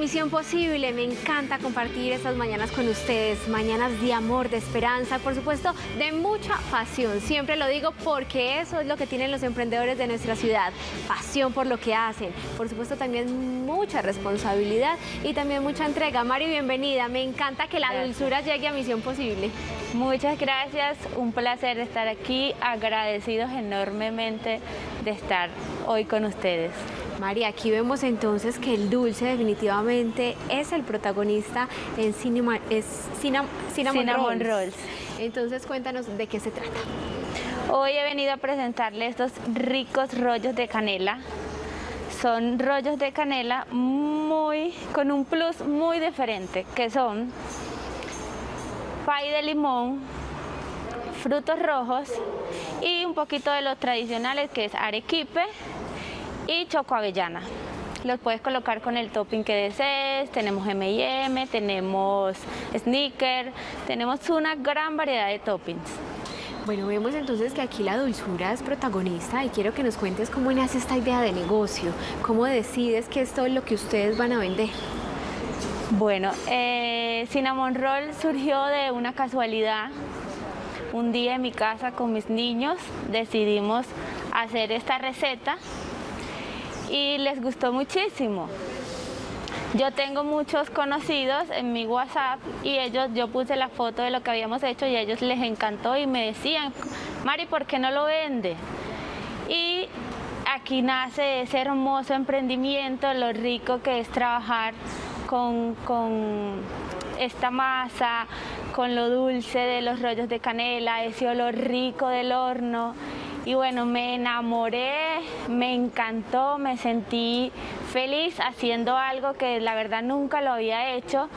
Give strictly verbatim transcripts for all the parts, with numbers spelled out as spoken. Misión Posible. Me encanta compartir estas mañanas con ustedes, mañanas de amor, de esperanza, por supuesto, de mucha pasión. Siempre lo digo porque eso es lo que tienen los emprendedores de nuestra ciudad, pasión por lo que hacen, por supuesto también mucha responsabilidad y también mucha entrega. Mari, bienvenida. Me encanta que la gracias. dulzura llegue a Misión Posible. Muchas gracias, un placer estar aquí, agradecidos enormemente de estar hoy con ustedes. Mari, aquí vemos entonces que el dulce definitivamente es el protagonista en Cinnamon, es Cinnamon, Cinnamon, Cinnamon Rolls. Rolls. Entonces cuéntanos de qué se trata. Hoy he venido a presentarles estos ricos rollos de canela. Son rollos de canela muy con un plus muy diferente, que son pay de limón, frutos rojos y un poquito de los tradicionales que es arequipe y choco avellana. Los puedes colocar con el topping que desees. Tenemos eme y eme, tenemos Snickers, tenemos una gran variedad de toppings. Bueno, vemos entonces que aquí la dulzura es protagonista y quiero que nos cuentes cómo nace esta idea de negocio, cómo decides que esto es lo que ustedes van a vender. Bueno, eh, Cinnamon Roll surgió de una casualidad. Un día en mi casa con mis niños decidimos hacer esta receta y les gustó muchísimo. Yo tengo muchos conocidos en mi WhatsApp y ellos, yo puse la foto de lo que habíamos hecho y a ellos les encantó y me decían, Mari, ¿por qué no lo vende? Y aquí nace ese hermoso emprendimiento, lo rico que es trabajar con, con esta masa, con lo dulce de los rollos de canela, ese olor rico del horno. Y bueno, me enamoré, me encantó, me sentí feliz haciendo algo que la verdad nunca lo había hecho,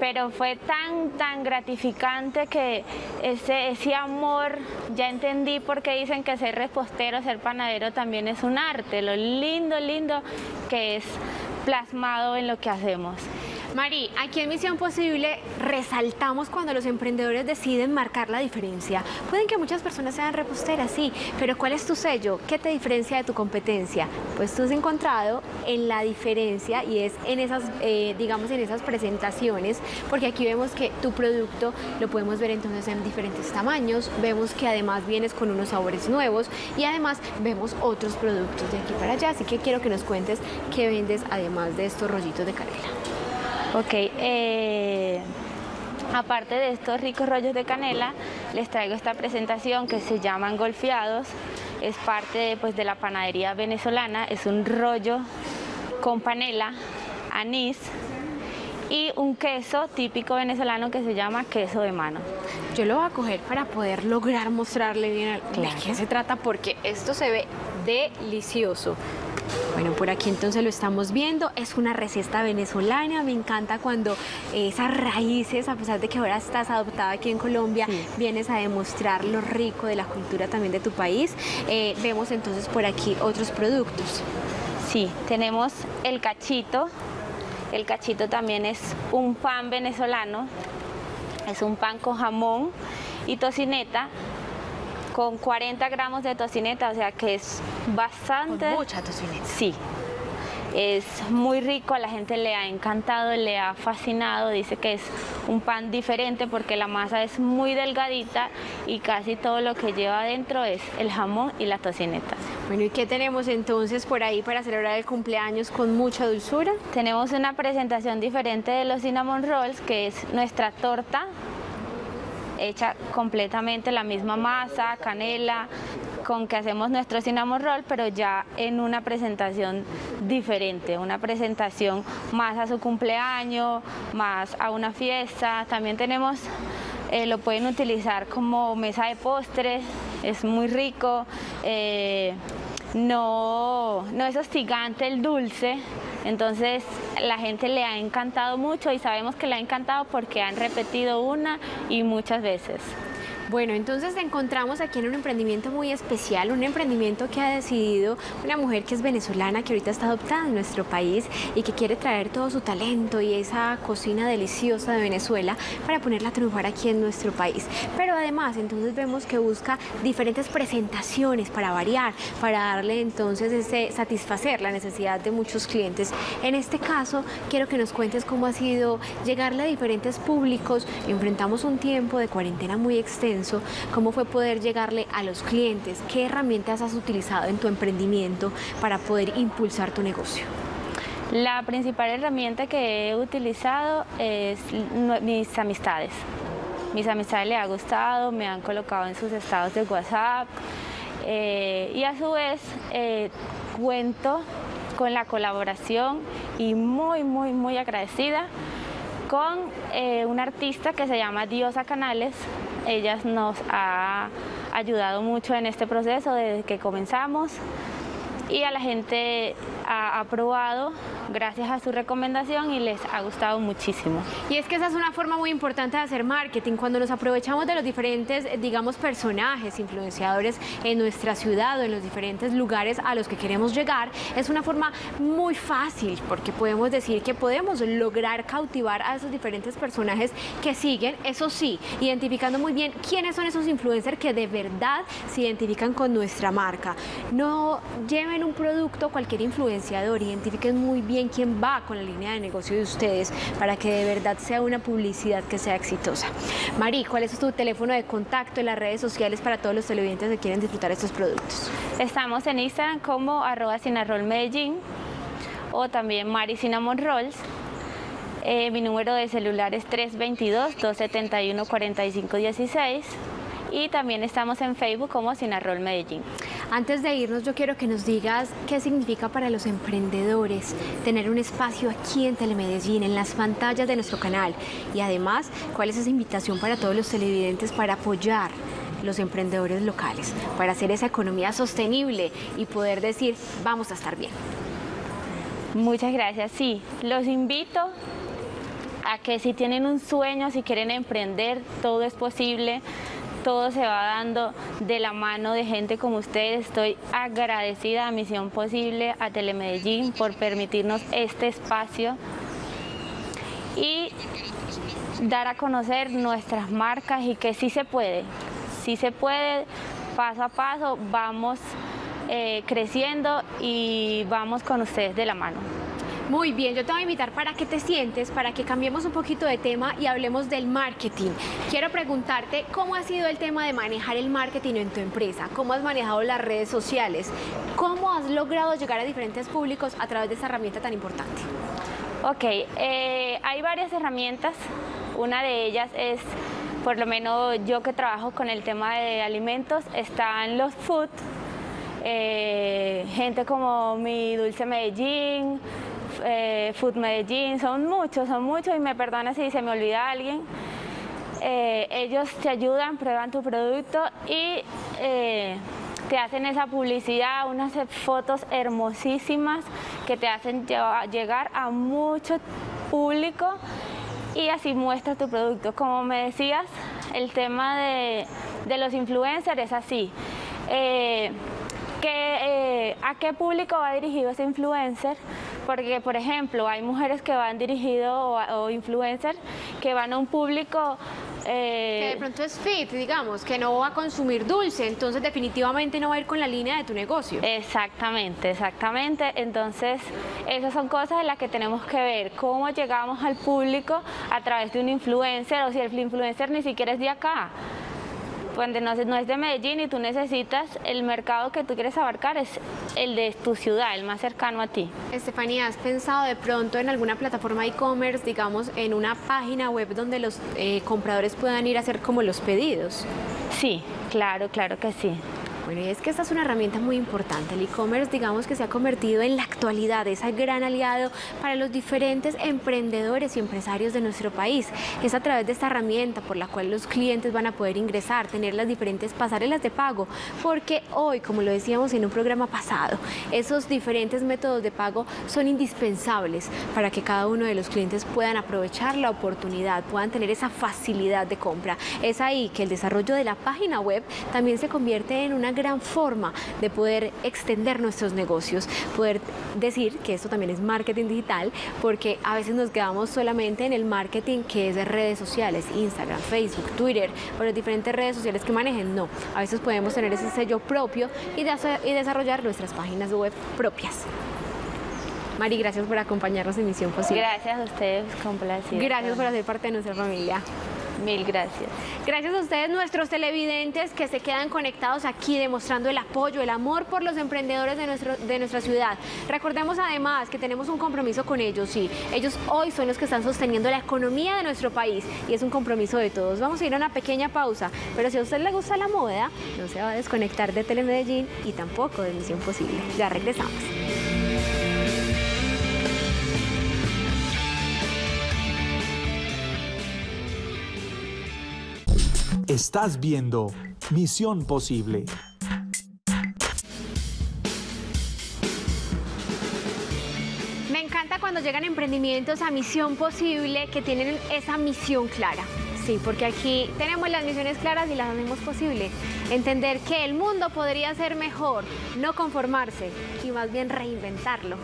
pero fue tan, tan gratificante que ese, ese amor, ya entendí por qué dicen que ser repostero, ser panadero también es un arte, lo lindo, lindo que es plasmado en lo que hacemos. Mari, aquí en Misión Posible resaltamos cuando los emprendedores deciden marcar la diferencia. Pueden que muchas personas sean reposteras, sí, pero ¿cuál es tu sello? ¿Qué te diferencia de tu competencia? Pues tú has encontrado en la diferencia y es en esas, eh, digamos, en esas presentaciones, porque aquí vemos que tu producto lo podemos ver entonces en diferentes tamaños, vemos que además vienes con unos sabores nuevos y además vemos otros productos de aquí para allá, así que quiero que nos cuentes qué vendes además de estos rollitos de canela. Ok, eh, aparte de estos ricos rollos de canela, les traigo esta presentación que se llama Engolfiados. Es parte de, pues, de la panadería venezolana, es un rollo con panela, anís y un queso típico venezolano que se llama queso de mano. Yo lo voy a coger para poder lograr mostrarle bien claro. de qué se trata porque esto se ve delicioso. Bueno, por aquí entonces lo estamos viendo, es una receta venezolana, me encanta cuando esas raíces, a pesar de que ahora estás adoptada aquí en Colombia, sí. vienes a demostrar lo rico de la cultura también de tu país. Eh, vemos entonces por aquí otros productos. Sí, tenemos el cachito, el cachito también es un pan venezolano, es un pan con jamón y tocineta, con cuarenta gramos de tocineta, o sea que es bastante... Con mucha tocineta. Sí, es muy rico, a la gente le ha encantado, le ha fascinado, dice que es un pan diferente porque la masa es muy delgadita y casi todo lo que lleva adentro es el jamón y la tocineta. Bueno, ¿y qué tenemos entonces por ahí para celebrar el cumpleaños con mucha dulzura? Tenemos una presentación diferente de los Cinnamon Rolls, que es nuestra torta, hecha completamente la misma masa, canela, con que hacemos nuestro Cinnamon Roll, pero ya en una presentación diferente, una presentación más a su cumpleaños, más a una fiesta. También tenemos, eh, lo pueden utilizar como mesa de postres, es muy rico, eh, no, no es hostigante el dulce. Entonces la gente le ha encantado mucho y sabemos que le ha encantado porque han repetido una y muchas veces. Bueno, entonces te encontramos aquí en un emprendimiento muy especial, un emprendimiento que ha decidido una mujer que es venezolana, que ahorita está adoptada en nuestro país y que quiere traer todo su talento y esa cocina deliciosa de Venezuela para ponerla a triunfar aquí en nuestro país. Pero además, entonces vemos que busca diferentes presentaciones para variar, para darle entonces ese, satisfacer la necesidad de muchos clientes. En este caso, quiero que nos cuentes cómo ha sido llegarle a diferentes públicos. Enfrentamos un tiempo de cuarentena muy extenso. ¿Cómo fue poder llegarle a los clientes? ¿Qué herramientas has utilizado en tu emprendimiento para poder impulsar tu negocio? La principal herramienta que he utilizado es mis amistades. Mis amistades les ha gustado, me han colocado en sus estados de WhatsApp eh, y a su vez eh, cuento con la colaboración y muy, muy, muy agradecida con eh, una artista que se llama Diosa Canales. Ella nos ha ayudado mucho en este proceso desde que comenzamos y a la gente ha aprobado gracias a su recomendación y les ha gustado muchísimo. Y es que esa es una forma muy importante de hacer marketing, cuando nos aprovechamos de los diferentes, digamos, personajes, influenciadores en nuestra ciudad o en los diferentes lugares a los que queremos llegar, es una forma muy fácil porque podemos decir que podemos lograr cautivar a esos diferentes personajes que siguen, eso sí, identificando muy bien quiénes son esos influencers que de verdad se identifican con nuestra marca. No lleven un producto cualquier influenciador, identifiquen muy bien quién va con la línea de negocio de ustedes para que de verdad sea una publicidad que sea exitosa. Mari, ¿cuál es tu teléfono de contacto en las redes sociales para todos los televidentes que quieren disfrutar estos productos? Estamos en Instagram como arroba Cinnamon Medellín o también Mari Cinnamon Rolls. Eh, mi número de celular es tres dos dos, dos siete uno, cuatro cinco uno seis y también estamos en Facebook como Cinnamon Medellín. Antes de irnos, yo quiero que nos digas qué significa para los emprendedores tener un espacio aquí en Telemedellín, en las pantallas de nuestro canal. Y además, ¿cuál es esa invitación para todos los televidentes para apoyar los emprendedores locales, para hacer esa economía sostenible y poder decir, vamos a estar bien? Muchas gracias. Sí, los invito a que si tienen un sueño, si quieren emprender, todo es posible. Todo se va dando de la mano de gente como ustedes. Estoy agradecida a Misión Posible, a Telemedellín por permitirnos este espacio y dar a conocer nuestras marcas y que sí se puede, sí se puede, paso a paso vamos eh, creciendo y vamos con ustedes de la mano. Muy bien, yo te voy a invitar para que te sientes, para que cambiemos un poquito de tema y hablemos del marketing. Quiero preguntarte cómo ha sido el tema de manejar el marketing en tu empresa, cómo has manejado las redes sociales, cómo has logrado llegar a diferentes públicos a través de esta herramienta tan importante. Ok, eh, hay varias herramientas, una de ellas es, por lo menos yo que trabajo con el tema de alimentos, están los food, eh, gente como Mi Dulce Medellín, Eh, Food Medellín, son muchos, son muchos y me perdona si se me olvida alguien. Eh, ellos te ayudan, prueban tu producto y eh, te hacen esa publicidad, unas fotos hermosísimas que te hacen llegar a mucho público y así muestras tu producto. Como me decías, el tema de, de los influencers es así. Eh, que, eh, ¿A qué público va dirigido ese influencer? Porque, por ejemplo, hay mujeres que van dirigidos o, o influencers que van a un público... Eh... Que de pronto es fit, digamos, que no va a consumir dulce, entonces definitivamente no va a ir con la línea de tu negocio. Exactamente, exactamente. Entonces, esas son cosas en las que tenemos que ver, cómo llegamos al público a través de un influencer o si el influencer ni siquiera es de acá. Cuando no es de Medellín y tú necesitas el mercado que tú quieres abarcar es el de tu ciudad, el más cercano a ti. Estefanía, ¿has pensado de pronto en alguna plataforma e-commerce, digamos, en una página web donde los eh, compradores puedan ir a hacer como los pedidos? Sí, claro, claro que sí. Bueno, y es que esta es una herramienta muy importante. El e-commerce, digamos que se ha convertido en la actualidad, es el gran aliado para los diferentes emprendedores y empresarios de nuestro país. Es a través de esta herramienta por la cual los clientes van a poder ingresar, tener las diferentes pasarelas de pago, porque hoy, como lo decíamos en un programa pasado, esos diferentes métodos de pago son indispensables para que cada uno de los clientes puedan aprovechar la oportunidad, puedan tener esa facilidad de compra. Es ahí que el desarrollo de la página web también se convierte en una gran forma de poder extender nuestros negocios, poder decir que esto también es marketing digital, porque a veces nos quedamos solamente en el marketing que es de redes sociales, Instagram, Facebook, Twitter, o las diferentes redes sociales que manejen. No, a veces podemos tener ese sello propio y, de, y desarrollar nuestras páginas web propias. Mari, gracias por acompañarnos en Misión Posible. Gracias a ustedes, complacido. Gracias por hacer parte de nuestra familia. Mil gracias. Gracias a ustedes, nuestros televidentes que se quedan conectados aquí demostrando el apoyo, el amor por los emprendedores de, nuestro, de nuestra ciudad. Recordemos además que tenemos un compromiso con ellos, sí. Ellos hoy son los que están sosteniendo la economía de nuestro país y es un compromiso de todos. Vamos a ir a una pequeña pausa, pero si a usted le gusta la moda, no se va a desconectar de Telemedellín y tampoco de Misión Posible. Ya regresamos. Estás viendo Misión Posible. Me encanta cuando llegan emprendimientos a Misión Posible que tienen esa misión clara. Sí, porque aquí tenemos las misiones claras y las hacemos posible. Entender que el mundo podría ser mejor, no conformarse y más bien reinventarlo.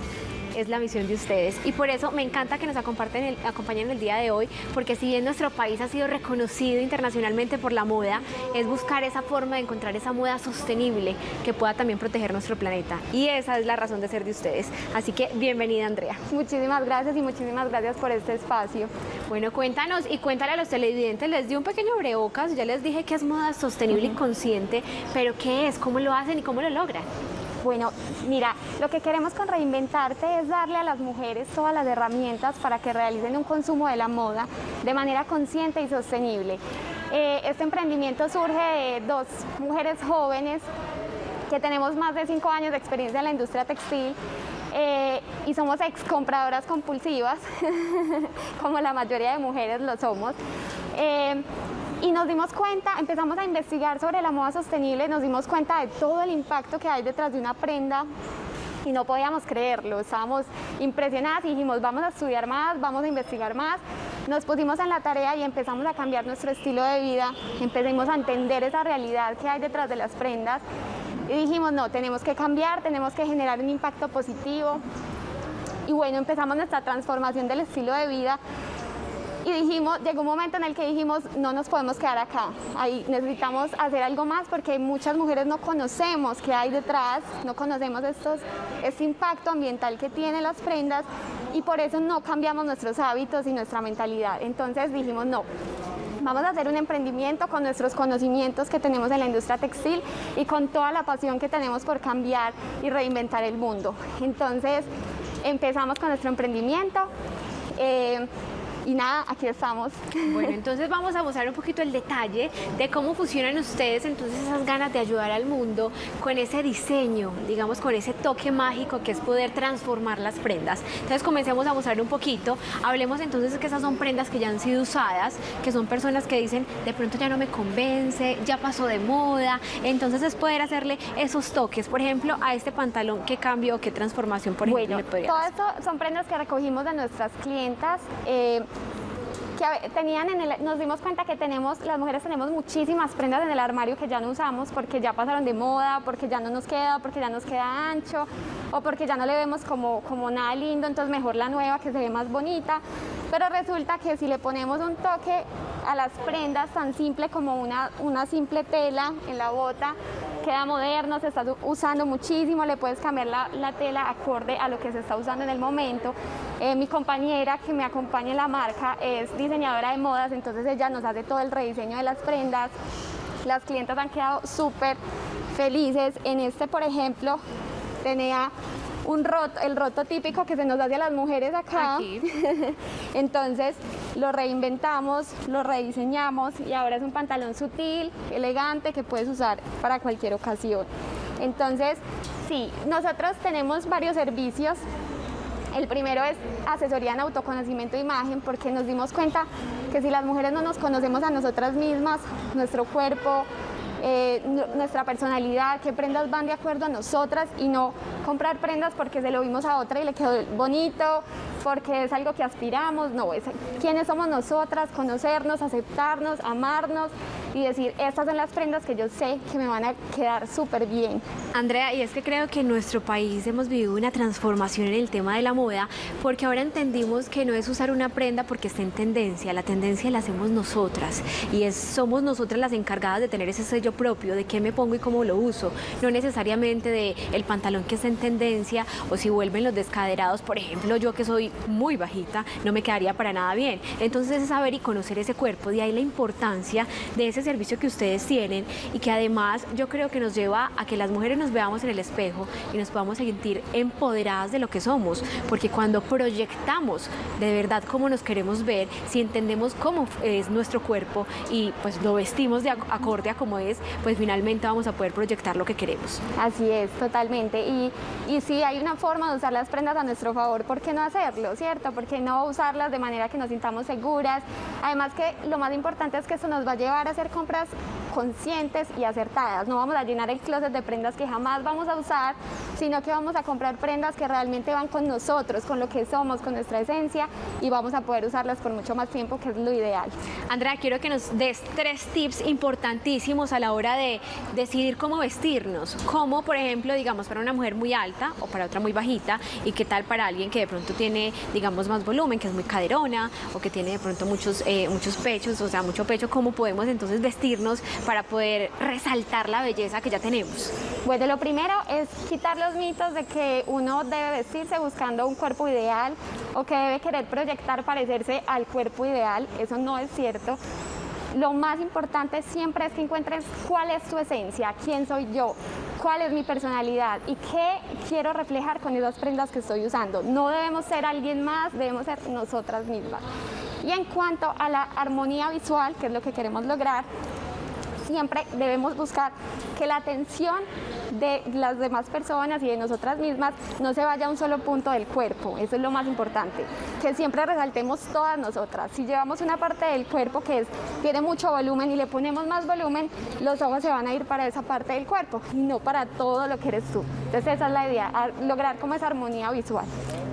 Es la misión de ustedes y por eso me encanta que nos acompañen el, acompañen el día de hoy, porque si bien nuestro país ha sido reconocido internacionalmente por la moda, es buscar esa forma de encontrar esa moda sostenible que pueda también proteger nuestro planeta, y esa es la razón de ser de ustedes. Así que bienvenida, Andrea. Muchísimas gracias y muchísimas gracias por este espacio. Bueno, cuéntanos y cuéntale a los televidentes, les di un pequeño abrebocas, ya les dije que es moda sostenible y consciente, pero ¿qué es? ¿Cómo lo hacen y cómo lo logran? Bueno, mira, lo que queremos con Reinventarte es darle a las mujeres todas las herramientas para que realicen un consumo de la moda de manera consciente y sostenible. Eh, este emprendimiento surge de dos mujeres jóvenes que tenemos más de cinco años de experiencia en la industria textil. Eh, y somos excompradoras compulsivas, como la mayoría de mujeres lo somos. Eh, Y nos dimos cuenta, empezamos a investigar sobre la moda sostenible, nos dimos cuenta de todo el impacto que hay detrás de una prenda y no podíamos creerlo, estábamos impresionadas y dijimos, vamos a estudiar más, vamos a investigar más. Nos pusimos en la tarea y empezamos a cambiar nuestro estilo de vida, empezamos a entender esa realidad que hay detrás de las prendas y dijimos, no, tenemos que cambiar, tenemos que generar un impacto positivo. Y bueno, empezamos nuestra transformación del estilo de vida. Y dijimos, llegó un momento en el que dijimos, no nos podemos quedar acá, ahí necesitamos hacer algo más porque muchas mujeres no conocemos qué hay detrás, no conocemos estos, este impacto ambiental que tienen las prendas y por eso no cambiamos nuestros hábitos y nuestra mentalidad. Entonces dijimos, no, vamos a hacer un emprendimiento con nuestros conocimientos que tenemos en la industria textil y con toda la pasión que tenemos por cambiar y reinventar el mundo. Entonces empezamos con nuestro emprendimiento. Eh, Y nada, aquí estamos. Bueno, entonces vamos a mostrar un poquito el detalle de cómo fusionan ustedes entonces esas ganas de ayudar al mundo con ese diseño, digamos con ese toque mágico que es poder transformar las prendas. Entonces comencemos a mostrar un poquito, hablemos entonces que esas son prendas que ya han sido usadas, que son personas que dicen de pronto ya no me convence, ya pasó de moda, entonces es poder hacerle esos toques, por ejemplo a este pantalón, qué cambio, qué transformación por ejemplo. Bueno, le todo esto son prendas que recogimos de nuestras clientas, eh, que tenían en el, nos dimos cuenta que tenemos, las mujeres tenemos muchísimas prendas en el armario que ya no usamos porque ya pasaron de moda, porque ya no nos queda, porque ya nos queda ancho o porque ya no le vemos como, como nada lindo, entonces mejor la nueva que se ve más bonita, pero resulta que si le ponemos un toque a las prendas tan simple como una, una simple tela en la bota, queda moderno, se está usando muchísimo, le puedes cambiar la, la tela acorde a lo que se está usando en el momento. Eh, mi compañera que me acompaña en la marca es diseñadora de modas, entonces ella nos hace todo el rediseño de las prendas. Las clientas han quedado súper felices. En este, por ejemplo, tenía un roto, el roto típico que se nos hace a las mujeres acá. Aquí. Entonces lo reinventamos, lo rediseñamos y ahora es un pantalón sutil, elegante, que puedes usar para cualquier ocasión. Entonces, sí, nosotros tenemos varios servicios. El primero es asesoría en autoconocimiento de imagen, porque nos dimos cuenta que si las mujeres no nos conocemos a nosotras mismas, nuestro cuerpo, eh, nuestra personalidad, qué prendas van de acuerdo a nosotras, y no comprar prendas porque se lo vimos a otra y le quedó bonito, porque es algo que aspiramos, no, es quiénes somos nosotras, conocernos, aceptarnos, amarnos y decir, estas son las prendas que yo sé que me van a quedar súper bien. Andrea, y es que creo que en nuestro país hemos vivido una transformación en el tema de la moda, porque ahora entendimos que no es usar una prenda porque está en tendencia, la tendencia la hacemos nosotras, y es, somos nosotras las encargadas de tener ese sello propio, de qué me pongo y cómo lo uso, no necesariamente de el pantalón que está en tendencia, o si vuelven los descaderados, por ejemplo, yo que soy muy bajita, no me quedaría para nada bien. Entonces es saber y conocer ese cuerpo, de ahí la importancia de ese servicio que ustedes tienen, y que además yo creo que nos lleva a que las mujeres nos veamos en el espejo y nos podamos sentir empoderadas de lo que somos, porque cuando proyectamos de verdad cómo nos queremos ver, si entendemos cómo es nuestro cuerpo y pues lo vestimos de acorde a cómo es, pues finalmente vamos a poder proyectar lo que queremos. Así es, totalmente, y, y si hay una forma de usar las prendas a nuestro favor, ¿por qué no hacerlo? ¿Cierto? Porque no usarlas de manera que nos sintamos seguras. Además, que lo más importante es que esto nos va a llevar a hacer compras conscientes y acertadas. No vamos a llenar el closet de prendas que jamás vamos a usar, sino que vamos a comprar prendas que realmente van con nosotros, con lo que somos, con nuestra esencia, y vamos a poder usarlas por mucho más tiempo, que es lo ideal. Andrea, quiero que nos des tres tips importantísimos a la hora de decidir cómo vestirnos. Como, por ejemplo, digamos, para una mujer muy alta o para otra muy bajita, y qué tal para alguien que de pronto tiene, digamos, más volumen, que es muy caderona, o que tiene de pronto muchos, eh, muchos pechos, o sea, mucho pecho. ¿Cómo podemos entonces vestirnos para poder resaltar la belleza que ya tenemos? Bueno, lo primero es quitar los mitos de que uno debe vestirse buscando un cuerpo ideal, o que debe querer proyectar parecerse al cuerpo ideal. Eso no es cierto. Lo más importante siempre es que encuentres cuál es tu esencia, quién soy yo, cuál es mi personalidad y qué quiero reflejar con esas prendas que estoy usando. No debemos ser alguien más, debemos ser nosotras mismas. Y en cuanto a la armonía visual, que es lo que queremos lograr, siempre debemos buscar que la atención de las demás personas y de nosotras mismas no se vaya a un solo punto del cuerpo. Eso es lo más importante, que siempre resaltemos todas nosotras. Si llevamos una parte del cuerpo que es, tiene mucho volumen y le ponemos más volumen, los ojos se van a ir para esa parte del cuerpo y no para todo lo que eres tú. Entonces esa es la idea, lograr como esa armonía visual.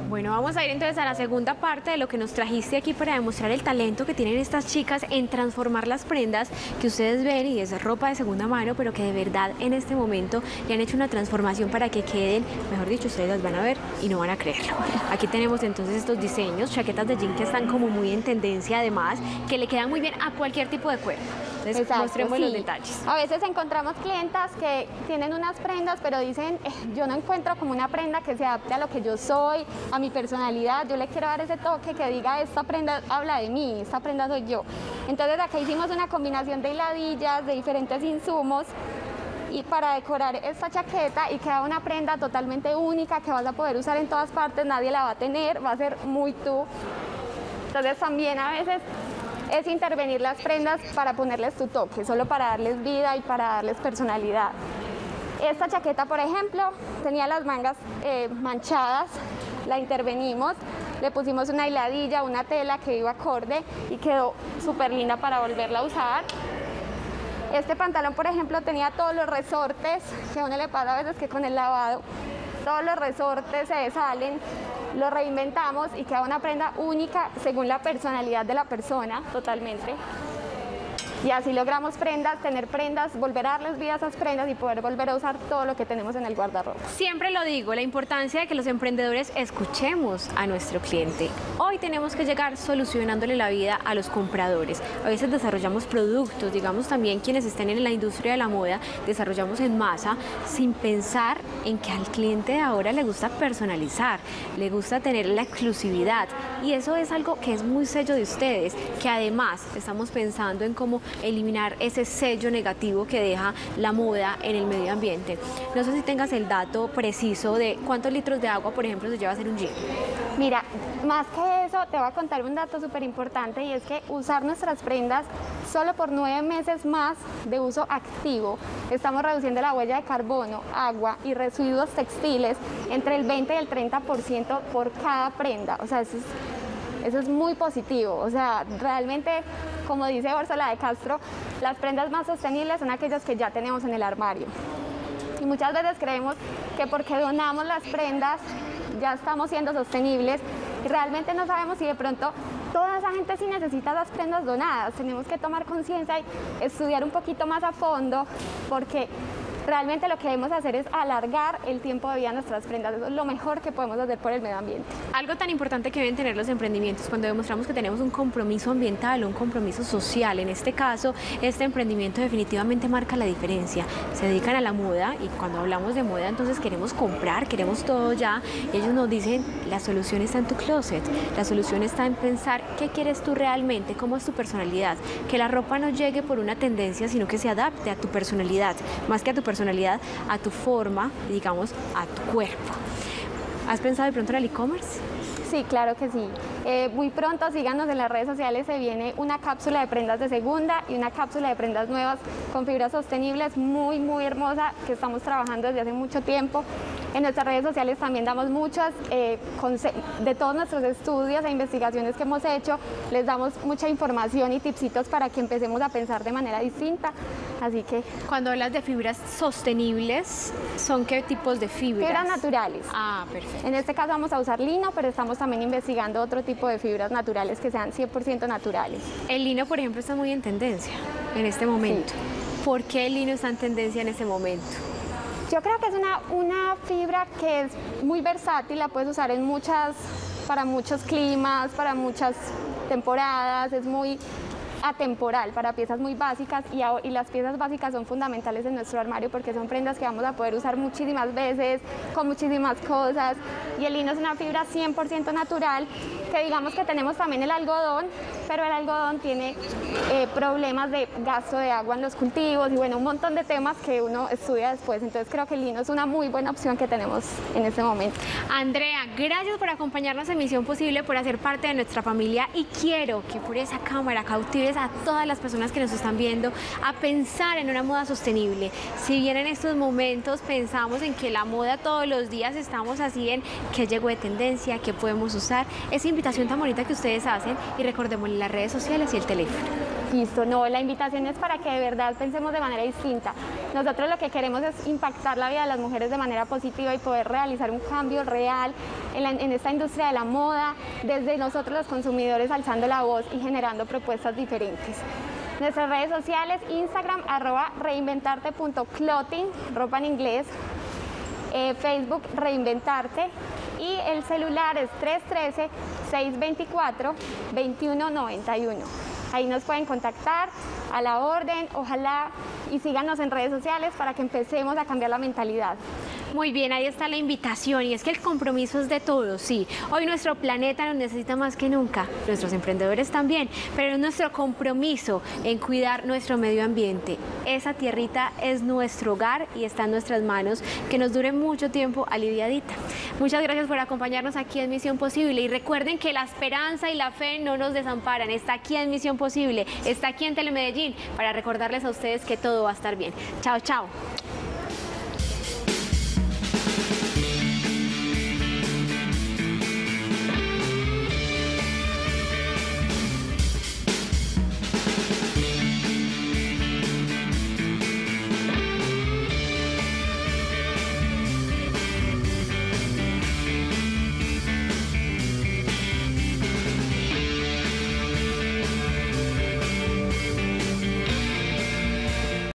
Bueno, vamos a ir entonces a la segunda parte de lo que nos trajiste aquí para demostrar el talento que tienen estas chicas en transformar las prendas que ustedes ven, y es ropa de segunda mano, pero que de verdad en este momento le han hecho una transformación para que queden, mejor dicho, ustedes las van a ver y no van a creerlo. Aquí tenemos entonces estos diseños, chaquetas de jean que están como muy en tendencia, además, que le quedan muy bien a cualquier tipo de cuerpo. Entonces, exacto, mostremos sí. Los detalles. A veces encontramos clientas que tienen unas prendas, pero dicen, eh, yo no encuentro como una prenda que se adapte a lo que yo soy, a mi personalidad. Yo le quiero dar ese toque que diga, esta prenda habla de mí, esta prenda soy yo. Entonces acá hicimos una combinación de hiladillas, de diferentes insumos, y para decorar esta chaqueta, y queda una prenda totalmente única que vas a poder usar en todas partes, nadie la va a tener, va a ser muy tú. Entonces también a veces es intervenir las prendas para ponerles tu toque, solo para darles vida y para darles personalidad. Esta chaqueta, por ejemplo, tenía las mangas eh, manchadas, la intervenimos, le pusimos una hiladilla, una tela que iba acorde y quedó súper linda para volverla a usar. Este pantalón, por ejemplo, tenía todos los resortes, que a uno le pasa a veces que con el lavado, todos los resortes se desalen. Lo reinventamos y queda una prenda única según la personalidad de la persona, totalmente. Y así logramos prendas, tener prendas, volver a darles vida a esas prendas y poder volver a usar todo lo que tenemos en el guardarropa. Siempre lo digo, la importancia de que los emprendedores escuchemos a nuestro cliente. Hoy tenemos que llegar solucionándole la vida a los compradores. A veces desarrollamos productos, digamos también quienes estén en la industria de la moda, desarrollamos en masa sin pensar en que al cliente de ahora le gusta personalizar, le gusta tener la exclusividad, y eso es algo que es muy sello de ustedes, que además estamos pensando en cómo eliminar ese sello negativo que deja la moda en el medio ambiente. No sé si tengas el dato preciso de cuántos litros de agua, por ejemplo, se lleva a hacer un jean. Mira, más que eso, te voy a contar un dato súper importante, y es que usar nuestras prendas solo por nueve meses más de uso activo, estamos reduciendo la huella de carbono, agua y residuos textiles entre el veinte y el treinta por ciento por cada prenda. O sea, eso es, eso es muy positivo. O sea, realmente, como dice Úrsula de Castro, las prendas más sostenibles son aquellas que ya tenemos en el armario. Y muchas veces creemos que porque donamos las prendas ya estamos siendo sostenibles. Realmente no sabemos si de pronto toda esa gente sí necesita las prendas donadas. Tenemos que tomar conciencia y estudiar un poquito más a fondo, porque realmente lo que debemos hacer es alargar el tiempo de vida de nuestras prendas. Eso es lo mejor que podemos hacer por el medio ambiente. Algo tan importante que deben tener los emprendimientos cuando demostramos que tenemos un compromiso ambiental, un compromiso social. En este caso, este emprendimiento definitivamente marca la diferencia. Se dedican a la moda, y cuando hablamos de moda, entonces queremos comprar, queremos todo ya. Ellos nos dicen, la solución está en tu closet, la solución está en pensar qué quieres tú realmente, cómo es tu personalidad. Que la ropa no llegue por una tendencia, sino que se adapte a tu personalidad, más que a tu personalidad. personalidad, a tu forma, digamos, a tu cuerpo. ¿Has pensado de pronto en el e-commerce? Sí, claro que sí. Eh, muy pronto, síganos en las redes sociales, se viene una cápsula de prendas de segunda y una cápsula de prendas nuevas con fibras sostenibles, muy, muy hermosa, que estamos trabajando desde hace mucho tiempo. En nuestras redes sociales también damos muchas, eh, de todos nuestros estudios e investigaciones que hemos hecho, les damos mucha información y tipsitos para que empecemos a pensar de manera distinta. Así que... Cuando hablas de fibras sostenibles, ¿son qué tipos de fibras? Fibras naturales. Ah, perfecto. En este caso vamos a usar lino, pero estamos también investigando otro tipo de fibras naturales que sean cien por ciento naturales. El lino, por ejemplo, está muy en tendencia en este momento. Sí. ¿Por qué el lino está en tendencia en este momento? Yo creo que es una, una fibra que es muy versátil, la puedes usar en muchas, para muchos climas, para muchas temporadas, es muy atemporal para piezas muy básicas, y, a, y las piezas básicas son fundamentales en nuestro armario porque son prendas que vamos a poder usar muchísimas veces, con muchísimas cosas, y el lino es una fibra cien por ciento natural, que digamos que tenemos también el algodón, pero el algodón tiene eh, problemas de gasto de agua en los cultivos y bueno, un montón de temas que uno estudia después. Entonces creo que el lino es una muy buena opción que tenemos en este momento. Andrea, gracias por acompañarnos en Misión Posible, por hacer parte de nuestra familia, y quiero que por esa cámara cautives a todas las personas que nos están viendo a pensar en una moda sostenible. Si bien en estos momentos pensamos en que la moda todos los días estamos así en qué llegó de tendencia, qué podemos usar, esa invitación tan bonita que ustedes hacen, y recordemos las redes sociales y el teléfono. Listo, no, la invitación es para que de verdad pensemos de manera distinta. Nosotros lo que queremos es impactar la vida de las mujeres de manera positiva y poder realizar un cambio real en, la, en esta industria de la moda, desde nosotros los consumidores alzando la voz y generando propuestas diferentes. Nuestras redes sociales, Instagram, arroba reinventarte.clothing, ropa en inglés, eh, Facebook Reinventarte, y el celular es tres uno tres, seis dos cuatro, dos uno nueve uno. Ahí nos pueden contactar, a la orden, ojalá, y síganos en redes sociales para que empecemos a cambiar la mentalidad. Muy bien, ahí está la invitación, y es que el compromiso es de todos, sí. Hoy nuestro planeta nos necesita más que nunca, nuestros emprendedores también, pero es nuestro compromiso en cuidar nuestro medio ambiente. Esa tierrita es nuestro hogar y está en nuestras manos, que nos dure mucho tiempo aliviadita. Muchas gracias por acompañarnos aquí en Misión Posible, y recuerden que la esperanza y la fe no nos desamparan, está aquí en Misión Posible, está aquí en Telemedellín para recordarles a ustedes que todo va a estar bien. Chao, chao.